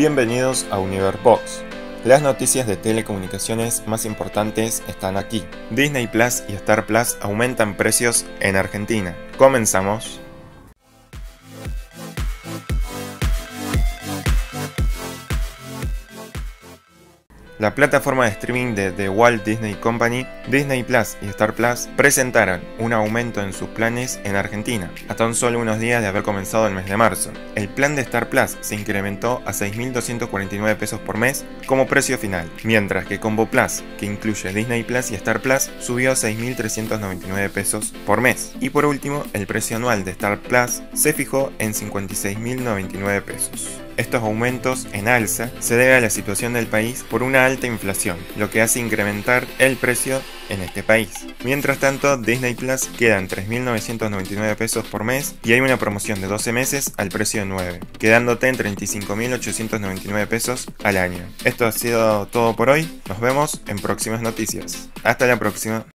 Bienvenidos a Univerbox. Las noticias de telecomunicaciones más importantes están aquí. Disney Plus y Star Plus aumentan precios en Argentina. Comenzamos. La plataforma de streaming de The Walt Disney Company, Disney Plus y Star Plus presentaron un aumento en sus planes en Argentina, a tan solo unos días de haber comenzado el mes de marzo. El plan de Star Plus se incrementó a 6.249 pesos por mes como precio final, mientras que Combo Plus, que incluye Disney Plus y Star Plus, subió a 6.399 pesos por mes. Y por último, el precio anual de Star Plus se fijó en 56.099 pesos. Estos aumentos en alza se debe a la situación del país por una alta inflación, lo que hace incrementar el precio en este país. Mientras tanto, Disney Plus queda en 3.999 pesos por mes y hay una promoción de 12 meses al precio de 9, quedándote en 35.899 pesos al año. Esto ha sido todo por hoy, nos vemos en próximas noticias. Hasta la próxima.